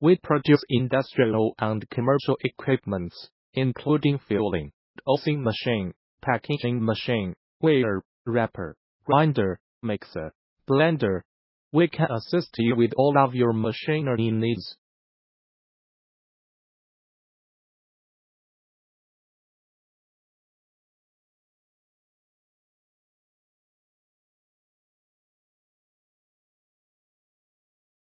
We produce industrial and commercial equipments, including filling, dosing machine, packaging machine, weigher, wrapper, grinder, mixer, blender. We can assist you with all of your machinery needs.